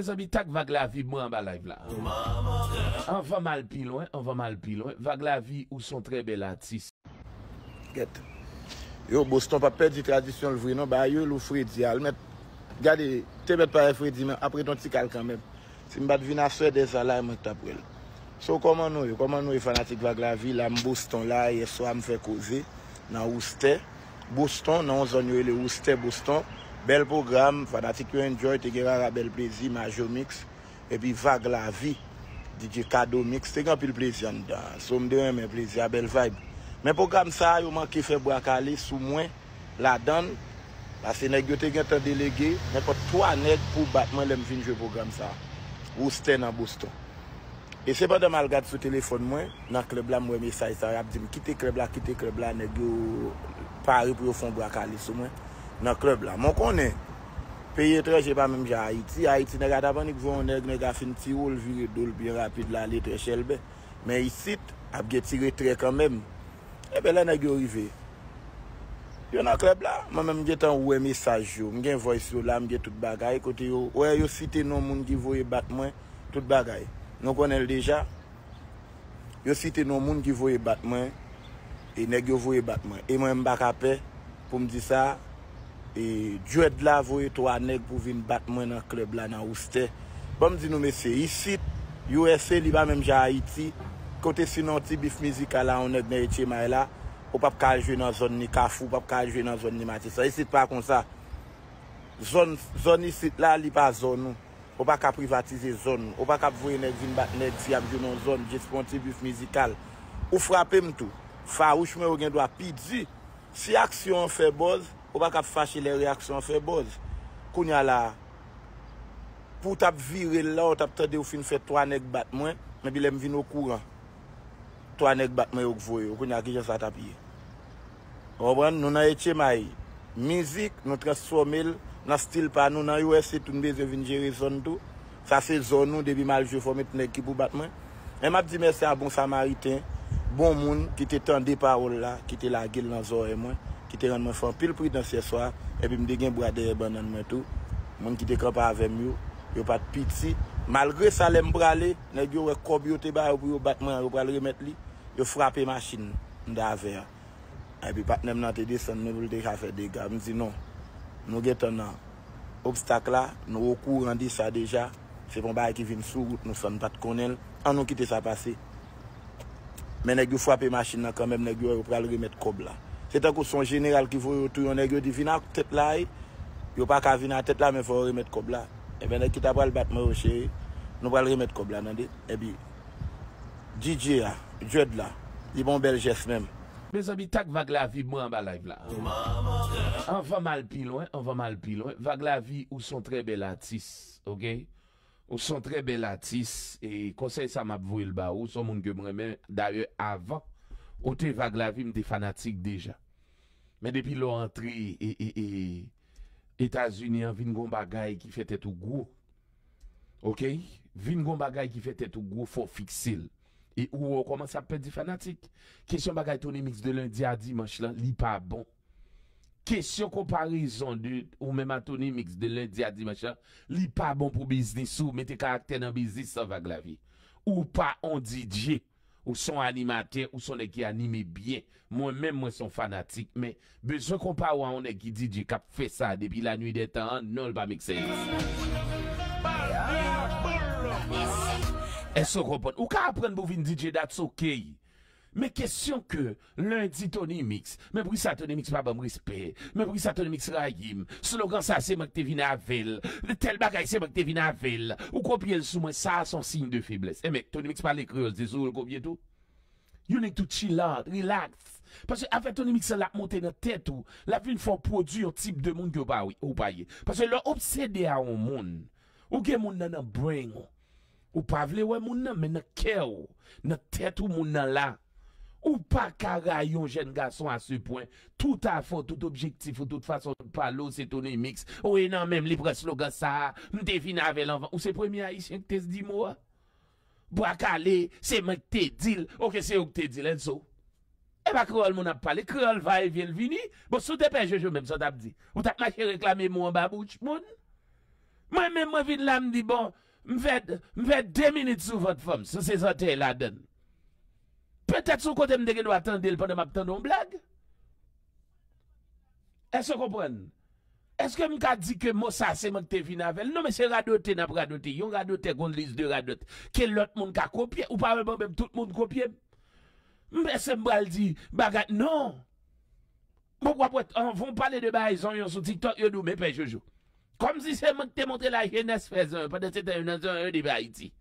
mes amis, tac, Vag Lavi, moi en bas live là. On va mal plus loin, on va mal plus loin. Vag Lavi, où sont très belles artistes. Guette. Yo, Boston, pas perdre tradition, le vrai, non, bah, yo, le Freddy, à le mettre. Regardez, tu mets pas Freddy, mais après ton petit cal quand même. Si m'bat vina faire des salaires, moi t'appelle. So comment nous, fanatique Vag Lavi, là, Boston, là, hier soir, me fait causer, dans Worcester. Boston, non, zone le Worcester, Boston. Bel programme, fanatique enjoy, te guerra bel plaisir, Majo Mix, et puis Vag Lavi, DJ Kado Mix, te grand pile plaisir dedans. So me donne mes plaisir, belle vibe. Mais programme ça, yo manque fait boakale sous moi, la donne, parce que nèg yo te gen tan délégué, n'importe 3 nèg pour battement l'aime fin jouer programme ça. Worcester dans Boston. Et c'est pendant mal regarde sur téléphone moi, dans club là moi message ça, y dit quitter club là nèg yo Paris pour fond boakale sous moi. Dans le club là, mon connaît. Pays étranger pas même à Haïti. Haïti n'a pas d'abonnés qui vont faire un petit rôle, virer d'eau bien rapide là, les très chelbe. Mais ici, il y a tiré très quand même. Et bien là, il y a arrivé. Dans le club là, moi-même, j'ai un message, j'ai un voice là, j'ai tout bagay. Côté yo, ouais, yo cité non monde qui voyait battre moi, tout bagay. Nous connaissons déjà. Yo cité non monde qui voyait battre moi, et nèg yo voyait battre moi. Et moi, je ne pour me dire ça. Et Dieu de la voie, toi, nèg pour venir battre moi dans le club là, dans Worcester. Bon, dis-nous, messieurs, ici, USA, il va même à Haïti. Côté sinon, petit bif musical là, on est dans Etchema là. On ne peut pas jouer dans la zone ni Kafou, on ne peut pas jouer dans la zone ni Matissa. Ici, pas comme ça. Zone ici, là, il n'y a pas de zone. On ne peut pas privatiser la zone. On ne peut pas voir nèg venir battre nèg si on joue dans la zone, juste pour un petit bif musical. Ou frapper tout. Farouche, mais on doit pidi. Si action fait buzz, on va pas fâcher les réactions fait buzz. Qu'on y a là pour t'a virer là, on t'a tendé au fin fait trois nèg bat moins, mais puis l'aime vinn au courant. Trois nèg bat moins au voyou, qu'on y a qui ça t'a payé. On prend nous dans Etchemaï. Musique nous transformer dans style par nous dans US tout besoin vinn gérer zone tout. Ça c'est zone nous depuis mal jeu faut mettre nèg qui pour battre moins. Mais m'a dit merci à bon samaritain, bon monde qui te tendé parole là, qui te la gueule dans oreille moi. Qui te rend fort pile prix dans ce soir, et puis me dégain bois des bananes moi tout monde qui te camper avec moi yo pas de pitié malgré ça l'aime braler nèg yo cob yo te ba pour yo battement yo pour le remettre li yo frapper machine d'avers et puis partner nan te descendre pour te faire des gars me dit non nous gètan nan obstacle là nous au courant de ça déjà c'est bon bail qui vient sur route nous sommes pas de connaître on nous quitter ça passer mais nèg yo frapper machine quand même nèg yo pour le remettre cob là. C'est un coup son général qui voit tout un nègre divin à tête là, il n'y a pas qu'à venir à tête là, mais il faut remettre comme là. Et bien, qui t'a pas le battre, mon chéri, nous allons remettre comme là. Et bien, DJ, Dieu de là, il bon bel geste même. Mes amis, tac, Vag Lavi, moi en bas live là. On va mal plus loin, on va mal plus loin. Vag Lavi, où sont très belles artistes, ok? Où sont très belles artistes, et conseil ça m'a voué le bas, où sont mon que moi-même, d'ailleurs, avant. Ou te Vag Lavi m'te fanatique déjà. Mais depuis l'entrée et États-Unis, vin gon bagay qui fait tête ou gros. OK? Vin gon bagay qui fait tête ou gros, faut fixer. Et ou on commence à perdre des fanatiques. Question bagay Tony Mix de lundi à dimanche là, li pas bon. Question comparaison de ou même à Tony Mix de lundi à dimanche là, li pas bon pour business ou mettez caractère dans business sans Vag Lavi. Ou pas on DJ. Ou sont animateurs, ou sont les qui animent bien. Moi-même, moi, sont fanatiques. Mais besoin qu'on parle à un qui dit DJ Cap fait ça depuis la nuit des temps, non, pas mixer. Est-ce qu'on comprend? Ou qu'à apprendre pour venir DJ, that's ok. Mais question que lundi Tony Mix, mais pour ça Tony Mix pas bon respect, mais pour ça Tony Mix raïm, slogan ça c'est moi que t'es venu à ville, tel bagay c'est moi que t'es venu à ville, ou copier le sous moi ça son signe de faiblesse. Et mec Tony Mix parle créole, désolé copier tout. You need to chill out, relax. Parce que avec Tony Mix la monter dans tête ou la ville faut produire type de monde que pas oui, ou pas. Parce que leur obsédé à un monde, ou que monde nan brain ou pas vle ouais monde nan mais nan cœur, nan tête ou monde nan là. Ou pas carayon jeune garçon à ce point. Tout à fond, tout objectif, ou toute façon, pas l'eau, c'est Tony Mix. Ou et non, même les presse slogan ça, m'devine avec l'enfant. Ou c'est premier haïtien que t'es dit moi. Boakale, c'est moi que t'es dit. Ok, c'est où que t'es dit, l'enso. Eh bah, créole, mon a parlé, créole va et vient le vini. Bon, sous des pêches, je même ça t'as dit. Ou t'as marché réclamer mon babouche, mon. Moi-même, moi, vite là, me dis, bon, me fait 2 minutes sur votre femme, sur ces hôtels là donne. Peut-être sur côté, me dis, doit attendre pendant ma tante une blague. Est-ce que vous comprenez? Est-ce que m'ka dit que moi ça c'est moi qui t'ai fini avec? Non mais c'est radoté n'a pas radoté. Yon radoté qu'on liste de radoté. Quel l'autre monde ka copier ou pas même tout le monde copier? Mais c'est m'bral dit bagat non. Pourquoi on vont parler de baison yon sur TikTok yon nous mais pas Jojo. Comme si c'est moi qui t'ai montré la jeunesse faisant pendant c'était un débat Haïti.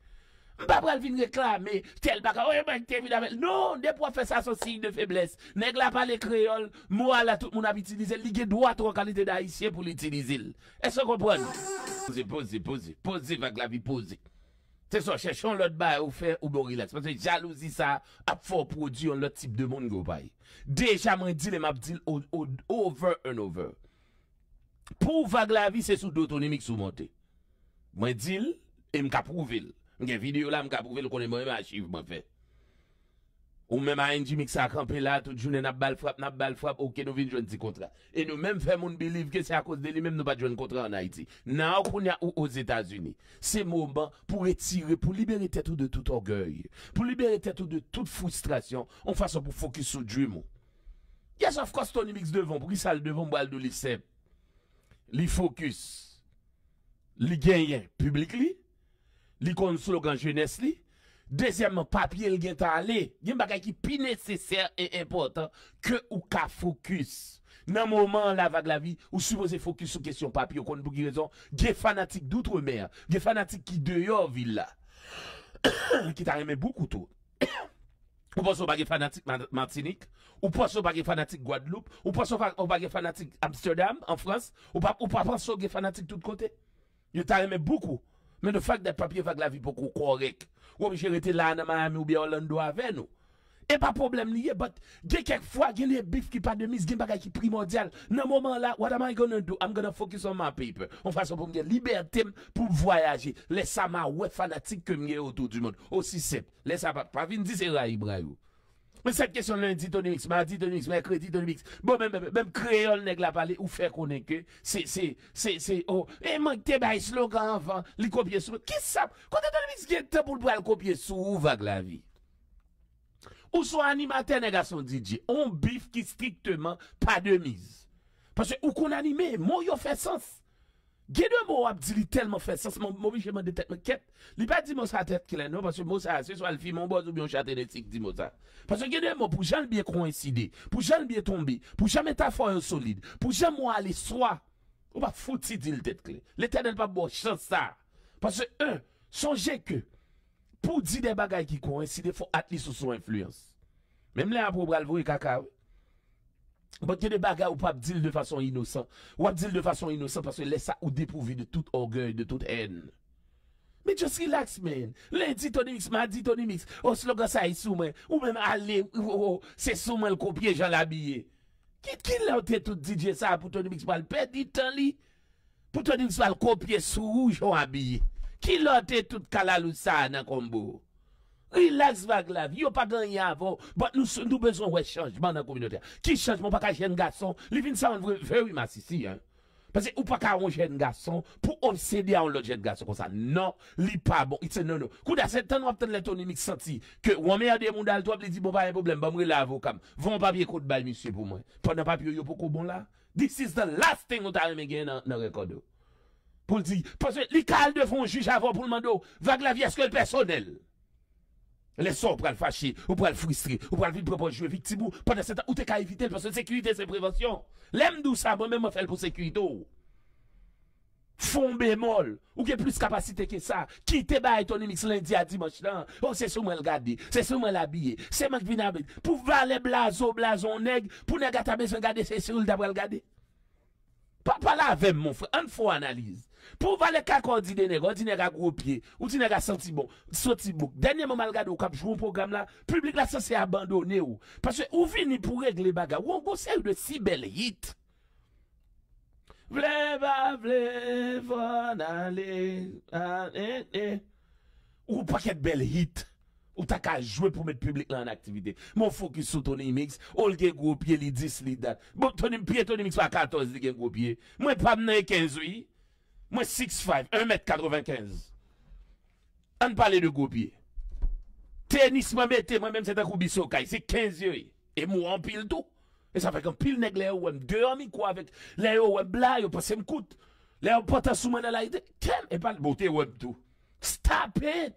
M'pa pral vinn réclamer tel bagat ouais moi t'ai fini avec. Non, des fois faire ça son signe de faiblesse. Nèg la parler créole, moi là tout le monde a utilisé li gen droit en qualité d'haïtien pour l'utiliser. Est-ce que vous comprenez? Posez Vag Lavi posez. C'est ça, cherchons l'autre bail ou faire ou bon relax parce que jalousie ça a fort produit l'autre type de monde go bail. Déjà m'en dit les m'a dit over and over. Pour Vag Lavi c'est sous Tony Mix sous monter. M'en dit et m'ka prouver. Une vidéo là, m'ka prouvé le qu'on est moi-même archive m'en fait. Ou même à Indi-Mix à Campéla, toute journée n'a balle frappe, ok, nous vînons jouer un petit contrat. Et nous même fait mon believe que c'est à cause de lui-même nous pas jouer un contrat en Haïti. Non, qu'on y a aux États-Unis. C'est moment pour retirer, pour libérer tête de tout orgueil, pour libérer tête de toute frustration, en façon pour focus sur Génémo. Yes, of course, Tony Mix devant, pour qu'il s'aille devant, balle de l'ICEP. Li focus. Li gagne, public li. Li kon slogan jeunesse li. Deuxièmement, papier le gèt aller, il y a bagay qui plus nécessaire et important que ou ka focus. Nan moment la Vag Lavi, ou supposé focus sur question papier, kon pou ki raison, gè fanatique d'outre-mer, gè fanatique qui dehors ville là. Qui t'a aimé beaucoup tout. Ou pense au bagay fanatique Martinique, ou pense au bagay fanatique Guadeloupe, ou pense au bagay fanatique Amsterdam en France, ou pas pense au bagay fanatique tout côté. Il t'a aimé beaucoup. Mais le fait des papiers Vag Lavi beaucoup correct. Ou obligé d'être là en Miami ou bien Orlando avec nous. Et pas problème lié, mais il y a quelquefois des bifs qui pas de mise, des bagages qui primordial. Dans ce moment-là, what am I gonna do? I'm gonna focus on my paper. On façon pour me dire liberté pour voyager. Laissez ma ouais fanatique que m'y autour du monde. Aussi simple. Laissez pas. Pas venir dire c'est raï braïou. Mais cette question lundi Tony Mix, mardi Tony Mix, mercredi Tony Mix. Bon même créole nèg la parler ou faire connait que c'est oh et manque tes bail slogan avant, li copier sous. Qui ça? Quand Tony Mix gien temps pour le copier sous Vag Lavi. Ou soit animateur nèg son DJ, on bif qui strictement pas de mise. Parce que ou qu'on animé, mot yo fait sens. Gien de mot a dit tellement fait sens, mon obligé de tête me quête. Li pas dit mot sa tête clair non parce que mot ça c'est soit le film mon boss ou bien chatte éthique dit mot ça. Parce que gien de mot pour jamais bien coïncider, pour jamais bien tomber, pour jamais ta foi solide, pour jamais aller soi. Ou pas fouti dit le tête clair. L'Éternel pas bon chance ça. Parce que songez que pour dire des bagailles qui coïncident, faut atteler sous son influence. Même là pour bral vous caca. Bon, il y a des bagages où pas dire de façon innocente. Ou dire de façon innocente parce que laisse ça ou dépourvu de tout orgueil, de toute haine. Mais just relax, man. Lundi, Tony Mix, mardi, Tony Mix. Au slogan, ça est sous moi. Ou même aller, c'est sous moi le copier, j'en l'habillé. Qui l'a été tout DJ ça pour Tony Mix, pas le perdre du temps, li? Pour Tony Mix, pas le copier sous j'en habillé. Qui l'a été tout calalou ça dans le combo? Relax Vag Lavi, yo pas gagné avant. Nous besoin de changement dans la communauté. Qui changement pas qu'un jeune garçon, il vient ça en very mass ici hein. Parce que ou pas qu'un jeune garçon pour obséder à un autre jeune garçon comme ça. Non, li pas bon. Il dit non non. Coup d'assez temps on attend les Tony Mix senti que on merde des monde toi lui dit bon pas un problème, bon me lave comme. Vont papier code bail monsieur pour moi. Pendant papier yo beaucoup bon là. This is the last thing on t'a remis dans record. Pour dire parce que li cal devant juge avant pour le mando, Vag Lavi est-ce que le personnel laissons pour le fâcher, ou pour le frustrer, ou pour le propos jouer victime, ou pendant ce temps, ou t'es qu'à éviter, parce que sécurité, c'est prévention. L'aime d'où ça, moi-même, on fait pour sécurité. Fond bémol, ou qui a plus capacité que ça, quitte bah Tony Mix lundi à dimanche, non. Oh, c'est sous moi le garder, c'est sous moi l'habiller, c'est moi qui viens avec. Pour valer blason nègre, pour nègre à besoin garder, c'est sûr, d'après le garder. Papa là avec mon frère, on faut analyse. Pour valer qu'à coordiner nèg, ordinaire à gros pied, ou ti nèg à senti bon. Dernier moment le gade ou cap jouer un programme là, public là censé abandonner ou parce que ou vini pour régler bagarre, ou on conseille de si belle hit. Vle van aller. Ou paquet belle hit. Ou t'as qu'à jouer pour mettre public là en activité. Mon focus sur Tony Mix, ou le gen gros pied, li 10, li dat. Bon, Tony Mix pas 14, li gen gros pied. Moi, pas m'en 15, oui. Moi 6'5", 1m95. On parle de gros pieds. Tennis, moi-même, c'est un coup bisokai, c'est 15 yeux. Et moi, en pile tout. Et ça fait qu'en pile nègre, les ou deux amis, quoi, avec les ou blague, ou pas, c'est m'coute. Les ou pas, t'as souvent la idée. Et pas le beauté web tout. Stop it!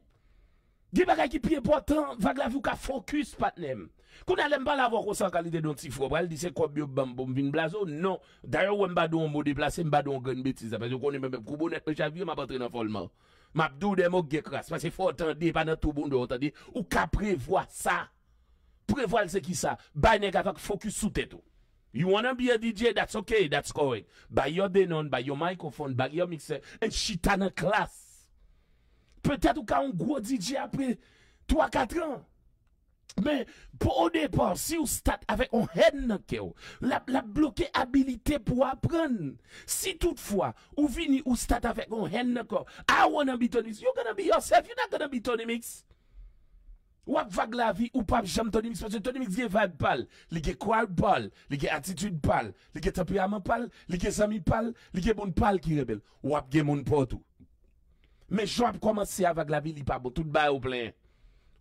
Des bagages qui sont importants, vague la vie ou focus, patnem. Qu'on n'aime pas l'avoir au sans qualité d'un petit fou. Elle dit c'est quoi, bio, bam, bam, vin blason? Non. D'ailleurs, on m'a donné un mot déplacé, on m'a donné une grande bêtise. Parce qu'on est même pour bonnet, mais j'avais ma batterie dans le follement. M'a dou des mots qui crassent. Parce qu'il faut entendre, pas dans tout bon de entendre. Ou qu'à prévoir ça. Prévoir c'est qui ça? Bah, n'est qu'à focus sous tête. You wanna be a DJ, that's okay, that's correct. By your denon, by your microphone, by your mixer, and shit en classe. Peut-être ou un gros DJ après 3-4 ans. Mais au départ, si vous start avec un head, la bloquer habilité pour apprendre. Si toutefois, ou vini ou start avec un head, I wanna be Tony Mix, you're gonna be yourself, you're not gonna be Tony Mix. Ou ap vague la vie ou pas jam Tony Mix, parce que Tony Mix gen vibe pal, li gen crowd pal, li gen attitude pal, li gen tempérament pal, li gen sami pal, li gen bon pal qui rebelle. Ou ap gen moun partout. Mais je vais commencer avec la vie, il pas bon, tout bas au plein.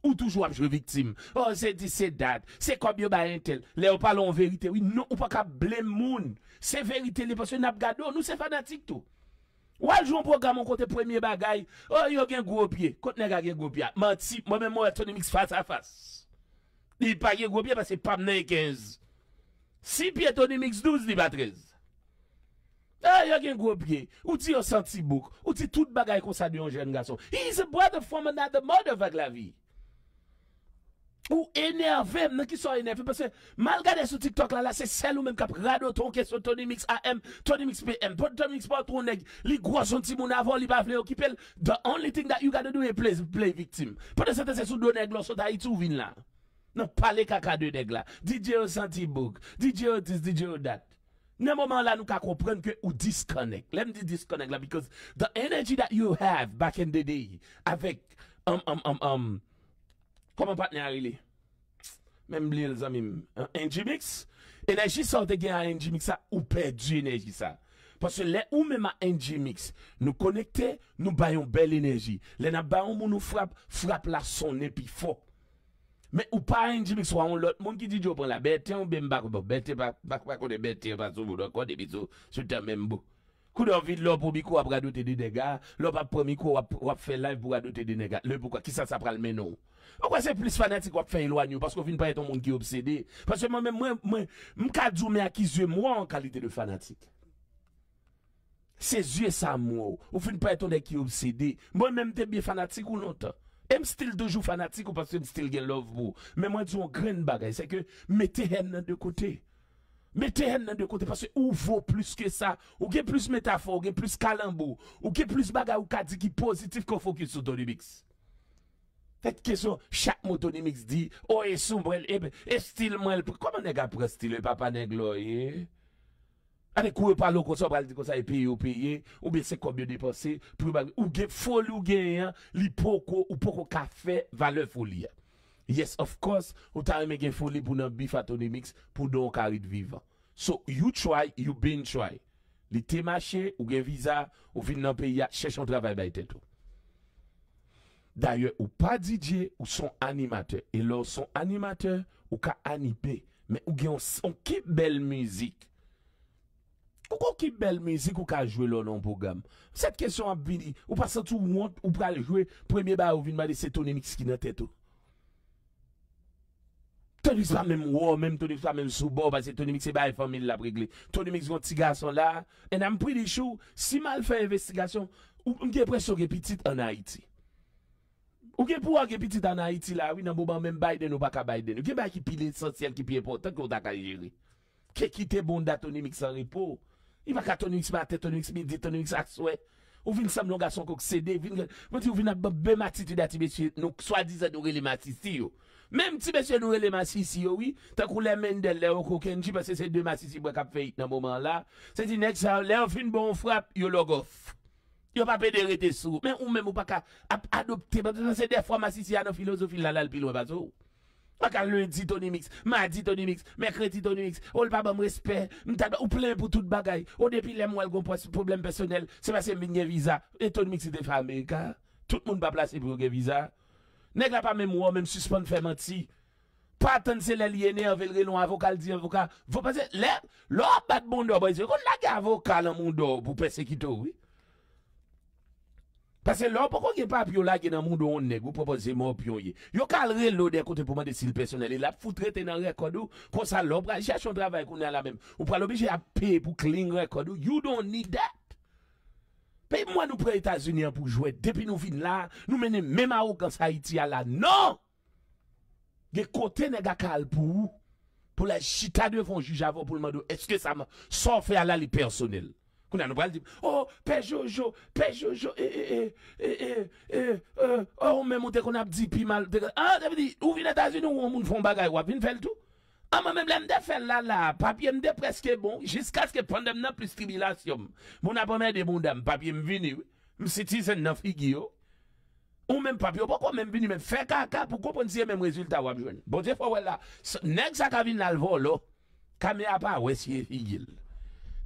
Ou toujours je suis victime. Oh, c'est dit, c'est date, c'est quoi bien un tel. Là, on parle en vérité. Oui, non, on pas qu'à blâmer moun. C'est vérité, les personnes n'a pas gardé, nous c'est fanatique tout. Ou elle joue un programme en côté premier bagaille. Oh, il y a un gros pied. Quand il y a un gros pied, menti, moi-même, moi, Tony Mix face à face. Il pas un gros pied parce que pas mené 15. Si pied Tony Mix 12, il pas 13. Ah, y'a un gros pied. Ou dit un senti-bouc. Ou dit toute bagaille qu'on s'adue un jeune garçon. He's a brother from another mother, vague la vie. Ou énervé, non qui sont énervés. Parce que, malgré ce TikTok là, c'est celle ou même qui a rado ton question Tony Mix AM, Tony Mix PM, Tony Mix pas trop nèg. Les gros gentils mon avant, les bavlés occupés. The only thing that you gotta do is play victim. Pendant ce temps, c'est sous deux nègres, l'on sont à Itouvin là. Non, pas les caca de nègres là. DJ au senti-bouc, DJ au this, DJ au that. Dans moment là nous ka comprendre que ou disconnect. Let me disconnect là because the energy that you have back in the day avec comment partenaire il est même les amis Indi-Mix énergie sorte gain à Indi-Mix ça ou perdu énergie ça parce que les ou même à Indi-Mix nous connecter nous baillons belle énergie les n'a baillons nous frappe la sonne puis fort. Mais ou pas un Indi-Mix soit un l'autre monde qui dit je prends la bête on ben bac bête bac on est bête pas sur vous d'accord des bisous sur ta même beau coup d'envie de l'or pour bico après adopter des dégâts l'or pas premier coup on fait live pour adopter des dégâts le pourquoi qui ça prend le menon pourquoi c'est plus fanatique on fait éloigner parce qu'on vient pas être un monde qui est obsédé parce que moi même moi m'cadou mais à qui je moi en qualité de fanatique ces yeux ça moi on vient pas être un qui est obsédé moi même t'es bien fanatique ou longtemps. I'm still toujours fanatique ou parce que I'm still get love vous. Mais moi, je dis une grande bagaille, c'est que mettez haine de côté. Mettez haine de côté parce que ou vaut plus que ça. Ou gen plus métaphore, ou gen plus calembour, ou gen plus bagaille ou ka di ki positif qu'on focus sur Tony Mix. Cette question, chaque mot Tony Mix dit, oh, et sombre, et style, moi, comment n'est-ce que style, papa n'est gloyé? Allez, courez par l'eau, qu'on s'en parle, qu'on s'aille payer ou payer, ou bien c'est combien dépenser, ou bien folie ou bien, l'hypoco, ou poco café, valeur folie. Yes, of course, ou t'as aimé gain folie pour notre bif à Tony Mix, pour donc carré de vivant. So, you try, you been try. Les t'es marché, ou bien visa, ou vin dans pays, cherche un travail, bah, et tout. D'ailleurs, ou pas DJ, ou son animateur. Et là, son animateur, ou ka animé. Mais ou bien, on qui belle musique. Pourquoi qui belle musique ou qu'a joué le non programme? Cette question a vini. Ou pas sans tout monde ou pas jouer premier bar ou vini m'a dit c'est Tony Mix qui n'a tête. Tony Mix pas même wow, même Tony Mix pas même sous bord parce que Tony Mix c'est pas une famille la réglé. Tony Mix un petit garçon là. Et I'm pretty sure si mal fait investigation ou m'gè pression que petite en Haïti. Ou que pour que petite en Haïti là oui nan bon même Biden ou pas ka Biden. Ou que ba qui pile essentiel qui pile important qu'on t'a gérer. Qui quitte bon da Tony Mix en repos. Il va qu'à Tony Mix matin, Tony Mix midi, Tony Mix à souhait. Ou vin sam longason kok cédé, ou vin à bébé matiti dati monsieur, nous soi-disant nous relé matiti yo. Même si monsieur nous relé matiti yo, oui, tant qu'on les mendel, les ou kokenji, parce que c'est deux matiti bois cap fait dans moment là. C'est dit next, les ou fin bon frappe, yo log off. Yo pas pédé rete sou. Mais ou même ou pas qu'à adopter, parce que c'est des fois matiti à nos philosophies là, le pilon bazo. Pas qu'à lundi Tony Mix, mardi Tony Mix, mercredi Tony Mix, ou le pas bon respect, ou plein pour toute bagaille. Ou depuis les mois, le problème personnel, c'est parce que minier visa. Et Tony Mix était fait américain. Tout le monde pas placé pour le visa. Nèg la pas même ou même suspendre faire mentir. Pas attendre c'est l'aliéné avec le long avocat dit avocat. Vous pensez l'or bat bon d'or, boy, on la avocat dans mon d'or pour persécuter oui. Parce que là, pourquoi il n'y a pas de pion là qui est dans le monde où on est, vous proposez mon pion. Il y a calé l'eau des côtés pour moi de style personnel. Il a foutu dans le record. Comme ça, l'homme cherche un travail qu'on a la même. Ou pas l'obligé à payer pour clean record. You don't need that. Paye-moi nous prendre les États-Unis pour jouer. Depuis nous venons là, nous menons même à Ougans Haïti à la. Non! Des côtés n'est pas calé pour la chita devant le juge avant pour le mando. Est-ce que ça m'a sauf à la les personnels? Oh, père Jojo, oh, même on te qu'on a dit, puis mal, ah, t'as dit, ou vient États-Unis, ou on moun font bagay, ou a vient faire tout. Ah, moi, même, l'aime de faire là, papier m'de presque bon, jusqu'à ce que pendant m'na plus tribulation. Mon abonné de bon dame, papier m'vini, m'si tisen nan figio. Ou même papier, pourquoi même vini, même faire caca, pour comprendre si même résultat ou a besoin. Bon, Dieu, faut là, nèg sa ka vin nan volo, caméra pas, ouais, si est figil.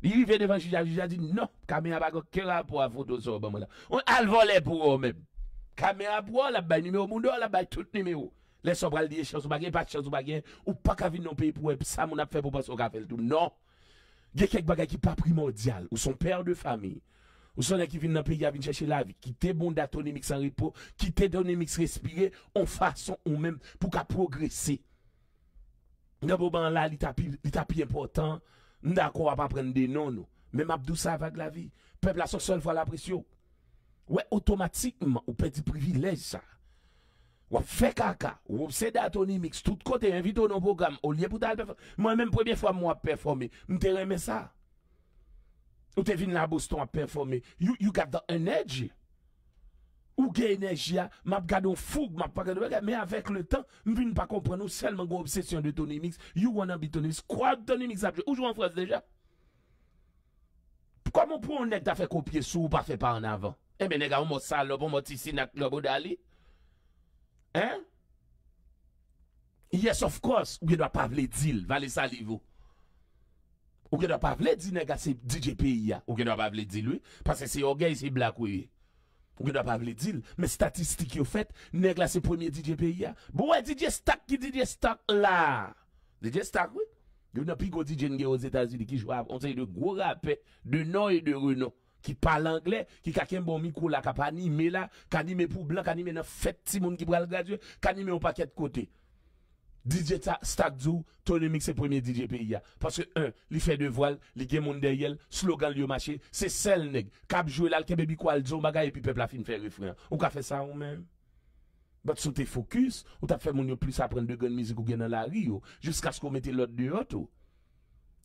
Il vient devant le juge a dit non, caméra pas quel rapport à photo sur bon là. On a le voler pour eux même. Caméra pour la bail numéro monde la bail tout numéro. Les sobral dire chance pas chance ou pas qu'à venir dans pays pour ça mon a fait pour passer au café tout. Non. Il y a quelques bagages qui pas primordial ou son père de famille. Ou son qui vient dans pays à venir chercher la vie, qui t'es bon d'atomique sans repos, qui t'es d'atomique respirer en façon ou même pour qu'à progresser. D'abord ben là il tapis important. D'accord, on va pas prendre des noms, nous. Même Abdou ça Vag Lavi. Peuple à son seul fois la pression. Ouais, automatiquement, ou petit privilège ça. Ou fait caca, ou obsédé à Tony Mix, tout côté, invité dans le programme, au lieu pour ta performer. Moi-même, première fois, moi, performer, m'te remet ça. Ou t'es venu à Boston à performer. You got the energy. Ou gain énergie, m'a gardé un fougue, m'a pas gardé, mais avec le temps, m'vine pas comprendre seulement une obsession de Tony Mix. You wanna be Tony Mix. Quoi Tony Mix a joué? Ou joue en France déjà? Comment pour un nèg t'a fait copier sous ou pas fait pas en avant? Eh ben, nèg a un mot salope, un mot tissi, n'a club d'ali. Hein? Yes, of course. Ou bien doit pas vle deal, valez salivo. Ou bien doit pas vle dire nèg a c'est DJ PIA. Ou bien doit pas vle dire lui. Parce que c'est orgueil, c'est black, oui. Vous ne doit pas le dire, mais statistiques au fait, nèg là c'est premier DJ pays. Bon ouais, DJ Stack qui DJ Stack là. DJ Stack oui. Il y a un plus gros DJ aux États-Unis qui joue à on sait de gros rappeurs de nom et de renom qui parle anglais, qui a un bon micro là, qui a animé là, qui anime pour blanc, qui anime dans fête petit monde qui pral graduer, qui anime au paquet de côté. DJ Stack Zou, Tony Mix c'est premier DJ pays. Parce que un, il fait de voile, il gagne monde derrière, slogan lieu marché, c'est celle nèg. Cap jouer là, le baby quoi, le bagay et puis peuple la fin fait refrain. Ou qu'a fait ça ou même. Bat sous tes focus, ou t'as fait mon yo plus apprendre de grande musique ou gagne dans la rue, jusqu'à ce qu'on mette l'autre dehors.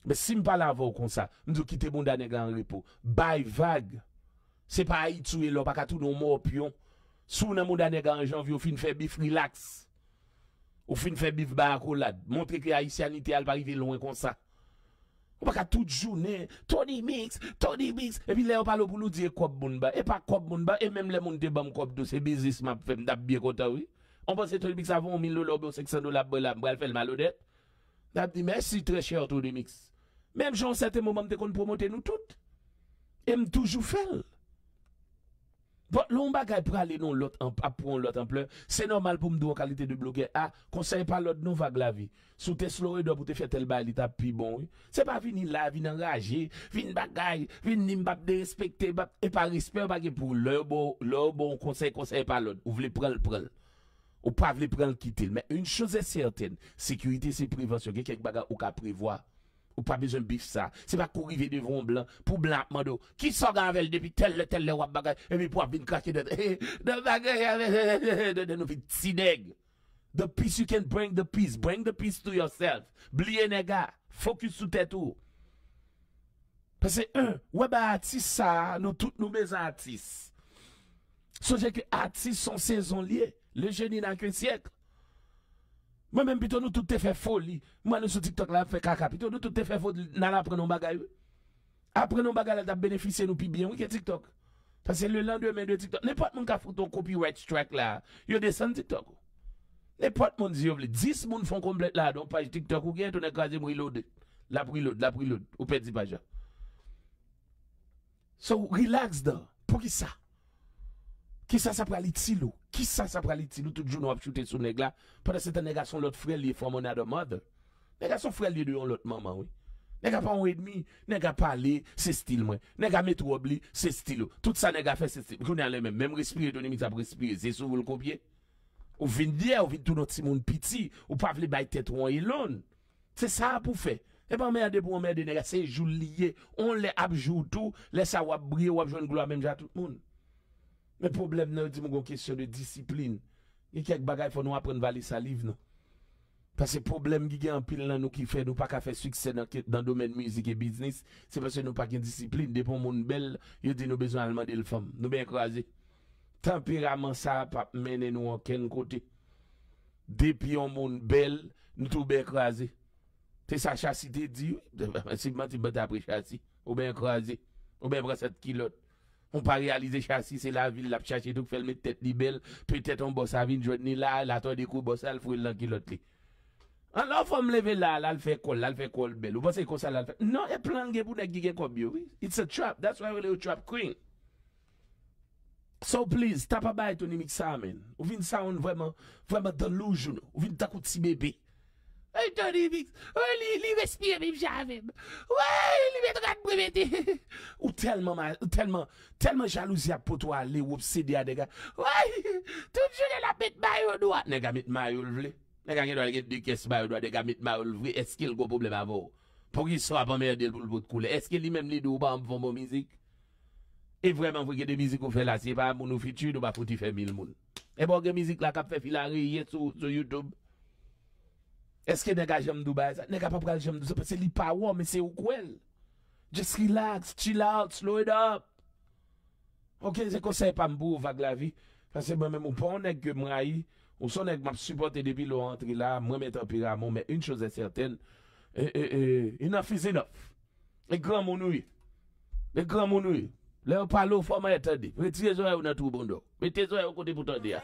Mais si me parle avant comme ça, m'dou quitter bon nèg en repos. Bye vague. C'est pas Haïti ou l'on pas qu'à tout nos mort pion. Sous nan monde nèg en janvier, fin fait bif relax. Ou fin fait bif barakolade, montrer que haïtianité al pas arriver loin comme ça. On pas toute journée, Tony Mix, et puis là on parle pour nous dire quoi bon ba, et pas quoi bon ba, et même les monde te bam quoi do, c'est business m'a fait m'dab bien content oui. On pense que Tony Mix avant $1000 ou $500 là, va faire malhonnête. M'a dit merci très cher Tony Mix. Même j'en certain moment te qu'on promoter nous toutes. Et me toujours faire. Bon, l'on bagay pour aller non l'autre en prendre l'autre en pleurs. C'est normal pour me dire en qualité de blogueur. Ah, conseille pas l'autre non Vag Lavi. Sous tes slow doit pour te faire tel bail, il t'a plus bon. C'est pas fini là, vin enrager, vin bagay, vin nimbap de respecter, et pas respect bagay pour leur bon conseil pas l'autre. Ou voulez prendre. Ou pas voulez prendre quitter. Mais une chose est certaine, sécurité c'est prévention. Quelque bagay ou ka prévoir. Ou pas besoin de bif ça. C'est pas qu'on arrive devant blanc. Pour blanc, mando. Qui sort avec depuis tel le wap bagay. Et puis pour venir craquer de. De nos petits nègres. The peace you can bring the peace. Bring the peace to yourself. Blié nègre. Focus sur tête ou. Parce que ouais bah artiste ça. Nous toutes nous mes artistes. Songez que artistes sont saisonniers. Le génie n'a qu'un siècle. Moi-même, plutôt, nous tout est fait folie. Moi, nous sur TikTok, là, fait caca. Plutôt, nous tout est fait folie. Nous apprenons bagaille. Apprenons bagaille, là, bénéficier nous plus bien. Oui, que TikTok. Parce que le lendemain de TikTok, n'importe qui a fait ton copyright strike là. Il descend TikTok. Les potes, mon Dieu, 10 moun font complète là, donc page TikTok ou bien, tu n'es quasi reload. La preload, ou perdi page. So, relax da. Pour qui ça? Qui ça, ça prend l'utile ou? Qui ça, ça prend l'utile ou? Tout le jour, nous avons shooté sur les gars. Pendant que c'est un gars, son l'autre frère, il est from another mother. Les gars sont frères, ils sont de l'autre maman, oui. Les gars pas un ennemi, les gars parler, c'est style, moi. Les gars mettre au obli, c'est style. Tout ça, les gars fait, c'est style. Vous n'allez même respirer, Tony Mix a respirer, c'est sous vous le copier. Ou vin dire, ou vin tout notre monde petit, ou pas vle bay tête ou en ilon. C'est ça pour faire. Et pas merde pour merde, les gars, c'est jou lié. On les abjoue tout, laisse ça wap briller, wap joindre gloire même à tout le monde. Mais le problème, nous disons une question de discipline. Il y a quelques bagages, il faut nous apprendre à valer sa livre, non? Parce que le problème qui est en pile là, nous qui fait, nous pas qu'à faire succès dans le domaine musique et business, c'est parce que nous pas qu'une discipline. Dépend monde belle, il dit nous besoin allemand de femme. Nous bien croisés. Tempérament ça, pas mener nous en quel côté. Depuis on monde belle, nous tout bien croisés. C'est ça, chasité dit, si tu bats après chassis, ou bien croisé, ou bien prend 7 kilos. On pas réaliser châssis, c'est la ville, la chercher tout, fait le mettre tête libelle, peut-être on bosse à vin, je ni là, la tour des coups, bosse à l'fouille dans kiloté. Alors, faut me lever là, là, le fait col belle. Vous pensez qu'on ça, là, le fait. Non, et plein de pour n'est comme oui. It's a trap, that's why we're a trap queen. So please, t'as pas bail Tony Mix ça, man. Ou vin ça, on vraiment, vraiment delusion. Ou vin t'akout si bébé. Hey, Tony Mix, ouais, il respire, même j'avais. Ouais, il met 4 ou tellement, tellement jalousie à pour toi, aller ou obsédé à des gars. Ouais, tout le jour, la bête maille au doigt. N'est-ce pas, maille au vle. N'est-ce pas, est-ce qu'il y a un problème à vous? Pour qu'il soit pas merdé pour le bout de couler. Est-ce qu'il y a même les deux bambes pour mon musique? Et vraiment, vous avez des musiques qu'on fait là, c'est pas mon futur, nous va foutre faire 1000 moun. Et bon, la musique là, qui fait filer sur YouTube. Est-ce que nèg a j'aime Dubaï ça? Nèg a pas pral j'aime Dubaï parce que li pa wa mais c'est ou kwel. Just relax, chill out, slow it up. OK, c'est conseil pas m'bou Vag Lavi parce que moi même ou pas nèg que m'raï, ou son nèg m'a supporté depuis le rentré là, moi met tempérament mais une chose est certaine, enough is enough. Les grands monouy. Les grands monouy. Là on parle au format attendez. Retirez oreille ou dans tout bon do. Mettez oreille au côté pour t'en dire.